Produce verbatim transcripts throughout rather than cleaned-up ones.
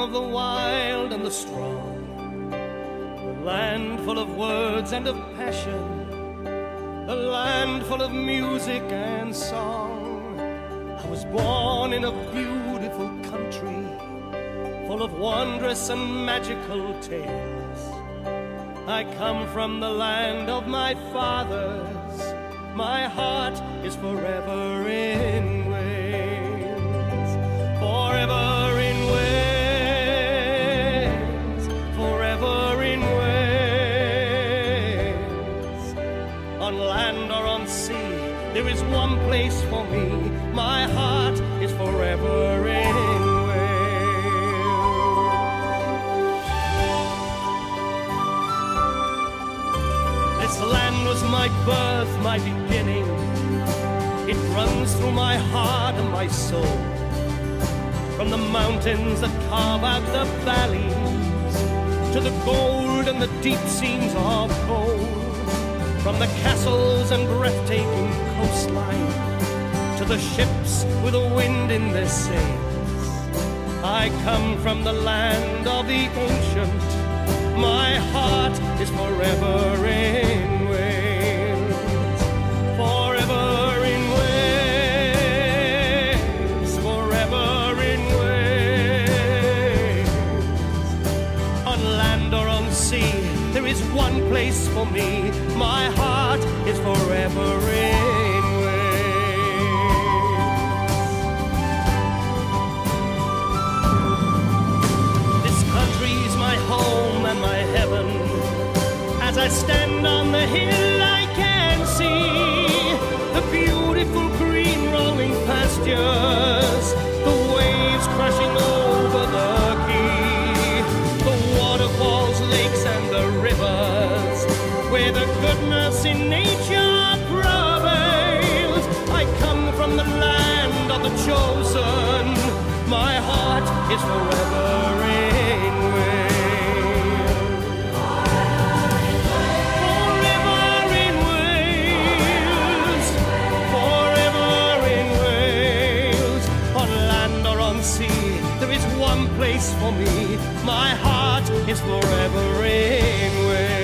of the wild and the strong, a land full of words and of passion, a land full of music and song. I was born in a beautiful country, full of wondrous and magical tales. I come from the land of my fathers, my heart is forever in Wales, forever. On land or on sea, there is one place for me. My heart is forever in Wales. This land was my birth, my beginning. It runs through my heart and my soul. From the mountains that carve out the valleys, to the gold and the deep seams of gold. From the castles and breathtaking coastline, to the ships with a wind in their sails, I come from the land of the ancient. My heart is forever in Wales, forever in Wales, forever in Wales. On land or on sea, there is one place for me. My heart is forever in Wales. This country is my home and my heaven. As I stand on the hill, I can see the beautiful green rolling pastures, the waves crashing over the quay, the waterfalls, lakes, and the rivers, where the goodness in nature prevails. I come from the land of the chosen. My heart is forever in Wales, forever in Wales, forever in Wales. On land or on sea, there is one place for me. My heart is forever in Wales.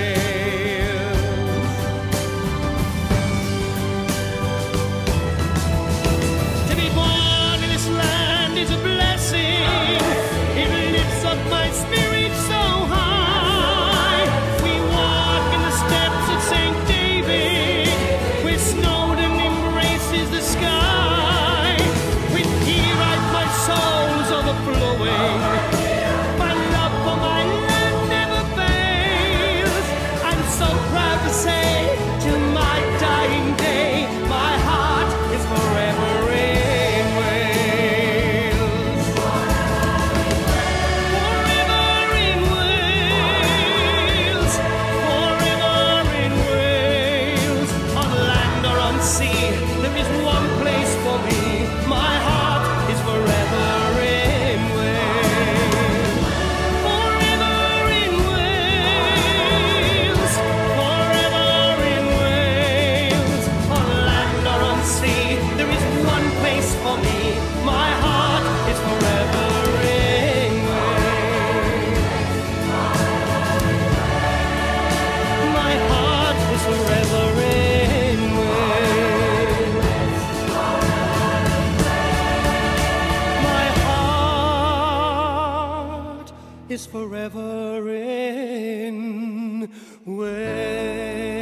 Is forever in Wales.